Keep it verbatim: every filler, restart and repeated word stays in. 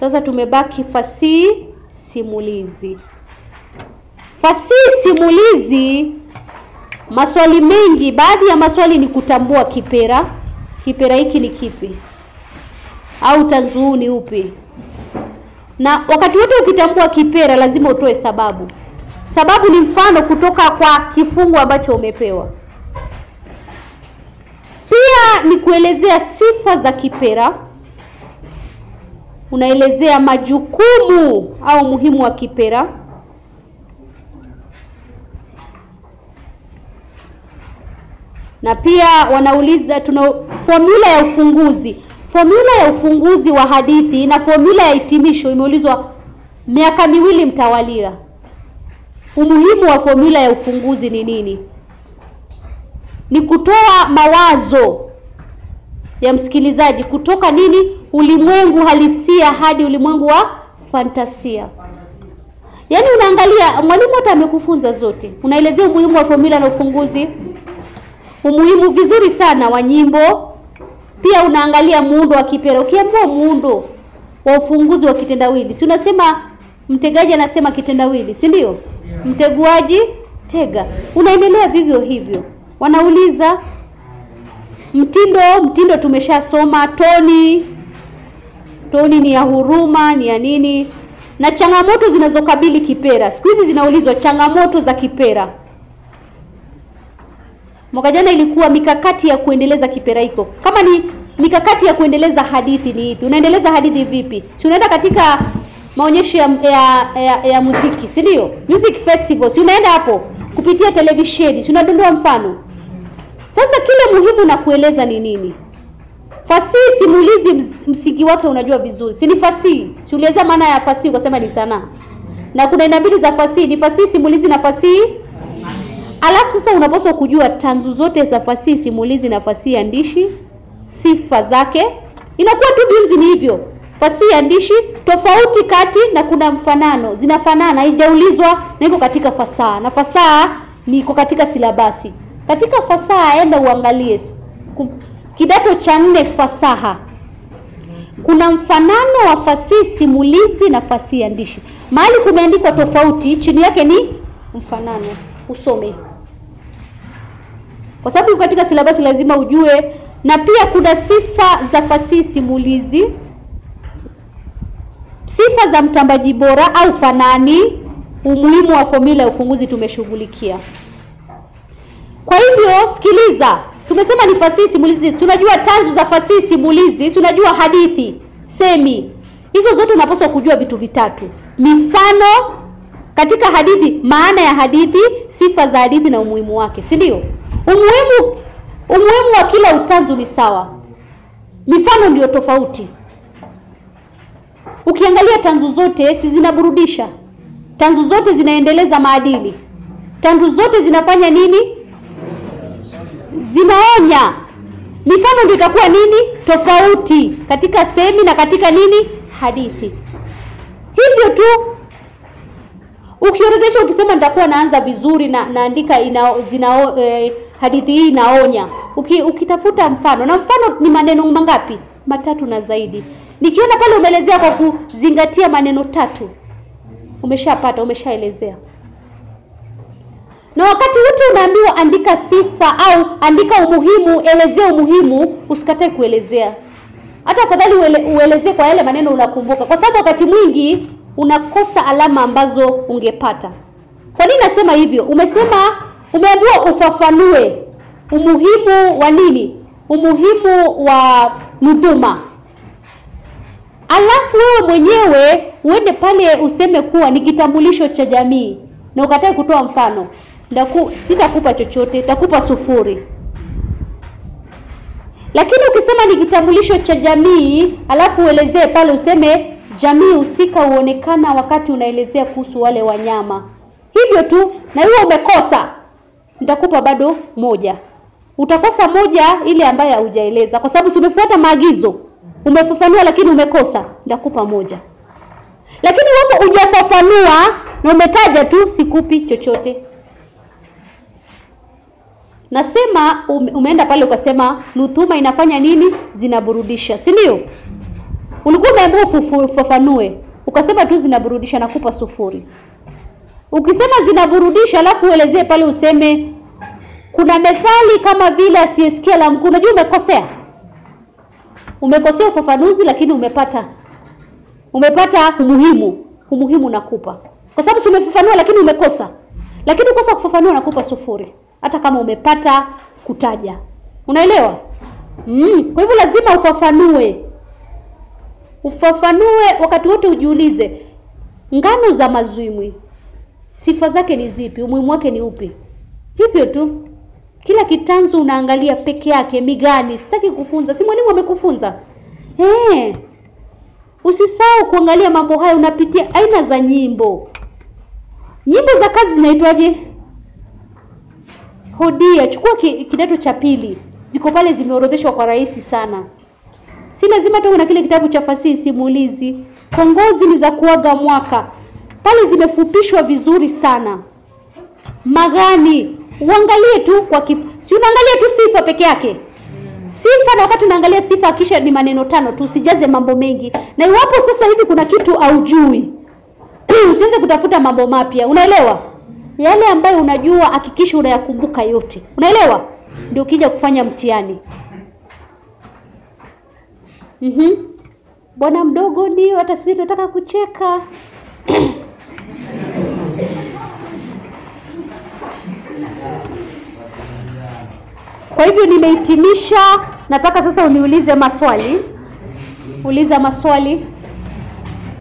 Sasa tumebaki fasihi simulizi. Fasihi simulizi, maswali mengi, baadhi ya maswali ni kutambua kipera. Kipera hiki ni kipi? Au utanzu huu ni upi? Na wakati wote ukitambua kipera lazima utoe sababu. Sababu ni mfano kutoka kwa kifungu ambacho umepewa. Pia ni kuelezea sifa za kipera. Unaelezea majukumu au muhimu wa kipera. Na pia wanauliza tuna formula ya ufunguzi. Formula ya ufunguzi wa hadithi na formula ya hitimisho imeulizwa miaka miwili mtawalia. Umuhimu wa formula ya ufunguzi ni nini? Ni kutoa mawazo ya msikilizaji kutoka nini? Ulimwengu halisia hadi ulimwengu wa fantasia. Yaani unaangalia mwalimu hata amekufunza zote. Unaelezea umuhimu wa formula na ufunguzi. Umuhimu vizuri sana wa nyimbo. Pia unaangalia muundo wa kipera. Ukiambiwa muundo wa ufunguzi wa kitendawili, si unasema mtegaji anasema kitendawili, si ndio? Mteguaji tega. Unaendelea vivyo hivyo. Wanauliza mtindo, mtindo tumeshasoma, toni. Toni ni ya huruma, ni ya nini? Na changamoto zinazokabili kipera. Siku hizi zinaulizwa changamoto za kipera. Mwaka jana ilikuwa mikakati ya kuendeleza kipera iko. Kama ni mikakati ya kuendeleza hadithi ni ipi? Unaendeleza hadithi vipi? Si unaenda katika maonyesho ya, ya, ya, ya muziki, si ndio? Music festivals, si unaenda hapo kupitia televisheni, si unadondoa mfano. Sasa kile muhimu na kueleza ni nini? Fasihi simulizi msingi wake unajua vizuri. Si ni fasihi. Tulieleza maana ya fasihi ukasema ni sanaa. Na kuna aina mbili za fasihi, ni fasihi simulizi na fasihi. Alafu sasa unapaswa kujua tanzu zote za fasihi simulizi na fasihi andishi, sifa zake. Inakuwa tu vingi ni hivyo. Fasihi andishi tofauti kati na kuna mfanano, zinafanana, haijaulizwa na iko katika fasaha. Na fasaha ni iko katika silabasi. Katika fasaha enda uangalie kidato cha nne fasaha. Kuna mfanano wa fasihi simulizi na fasihi andishi. Mahali kumeandikwa tofauti, chini yake ni mfanano. Usome. Kwa sababu katika silabasi lazima ujue. Na pia kuna sifa za fasihi simulizi. Sifa za mtambaji bora au fanani. Umuhimu wa formula ya ufunguzi tumeshughulikia. Kwa hivyo sikiliza. Tumesema ni fasihi simulizi. Tunajua tanzu za fasihi simulizi, tunajua hadithi, semi. Hizo zote unapaswa kujua vitu vitatu. Mifano katika hadithi, maana ya hadithi, sifa za hadithi na umuhimu wake, si ndio? Umuhimu umuhimu wa kila utanzu ni sawa. Mifano ndio tofauti. Ukiangalia tanzu zote si zinaburudisha. Tanzu zote zinaendeleza maadili. Tanzu zote zinafanya nini? Zinaonya. Mifano ndio itakuwa nini? Tofauti katika semi na katika nini? Hadithi. Hivyo tu. Ukiorodhesha ukisema nitakuwa naanza vizuri na naandika ina, zina, eh, hadithi hii inaonya. Uki, ukitafuta mfano, na mfano ni maneno mangapi? Matatu na zaidi. Nikiona pale umeelezea kwa kuzingatia maneno tatu, umeshapata, umeshaelezea. Na wakati wote unaambiwa andika sifa au andika umuhimu, elezea umuhimu, usikatae kuelezea. Hata afadhali uele, uelezee kwa yale maneno unakumbuka. Kwa sababu wakati mwingi unakosa alama ambazo ungepata. Kwa nini nasema hivyo? Umesema umeambiwa ufafanue umuhimu wa nini? Umuhimu wa nudhuma. Alafu wewe mwenyewe uende pale useme kuwa ni kitambulisho cha jamii na ukatae kutoa mfano. Ndaku sitakupa chochote, takupa sufuri. Lakini ukisema ni kitambulisho cha jamii, alafu uelezee pale useme jamii husika huonekana wakati unaelezea kuhusu wale wanyama. Hivyo tu, na hiyo umekosa. Nitakupa bado moja. Utakosa moja ile ambayo hujaeleza kwa sababu umefuata maagizo. Umefafanua lakini umekosa, nitakupa moja. Lakini wapo hujafafanua na umetaja tu, sikupi chochote. Nasema umeenda pale ukasema nudhuma inafanya nini? Zinaburudisha, si ndio? Ulikuwa umeambiwa ufafanue, ukasema tu zinaburudisha, nakupa sufuri. Ukisema zinaburudisha alafu uelezee pale, useme kuna methali kama vile asiyesikia la mkuu. Unajua umekosea. Umekosea ufafanuzi lakini umepata umepata umuhimu. Umuhimu nakupa. Kwa sababu tumefafanua lakini umekosa. Lakini ukosa kufafanua nakupa sufuri hata kama umepata kutaja. Unaelewa? Mm. Kwa hivyo lazima ufafanue. Ufafanue wakati wote, ujiulize ngano za Mazwimwi sifa zake ni zipi, umuhimu wake ni upi. Hivyo tu. Kila kitanzu unaangalia peke yake, migani, sitaki kufunza, si mwalimu amekufunza. Eh. Usisahau kuangalia mambo haya. Unapitia aina za nyimbo. Nyimbo za kazi zinaitwaje? Hodia, chukua kidato cha pili. Ziko pale zimeorodheshwa kwa rahisi sana. Si lazima tu na kile kitabu cha Fasihi Simulizi. Kongozi ni za kuaga mwaka. Pale zimefupishwa vizuri sana. Magani, uangalie tu kwa kif... si unaangalia tu sifa peke yake. Sifa, na wakati unaangalia sifa kisha ni maneno tano tu, usijaze mambo mengi. Na iwapo sasa hivi kuna kitu haujui, usianze kutafuta mambo mapya. Unaelewa? Yale ambayo unajua hakikisha unayakumbuka yote. Unaelewa? Ndio ukija kufanya mtihani. Mhm. Mm. Bwana mdogo ndio hata sisi tunataka kucheka. Kwa hivyo nimehitimisha, nataka sasa uniulize maswali. Uliza maswali.